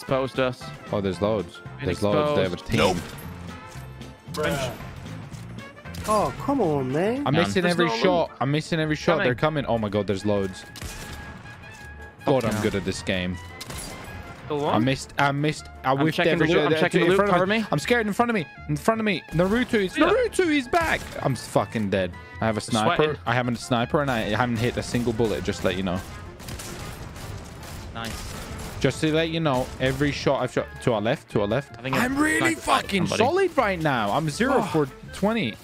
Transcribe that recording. Exposed us. Oh, there's loads. There's loads. They have a team. Nope. Bruh. Oh, come on, man. I'm missing every shot. I'm missing every shot. They're coming. Oh my god, there's loads. God, I'm good at this game. I whiffed every shot. I'm checking the loot in front of me. I'm scared. In front of me. In front of me. Naruto is back. I'm fucking dead. I have a sniper. I haven't a sniper and I haven't hit a single bullet. Just to let you know. Nice. Just to let you know, every shot I've shot to our left. I'm really fucking solid right now. I'm 0 for 20.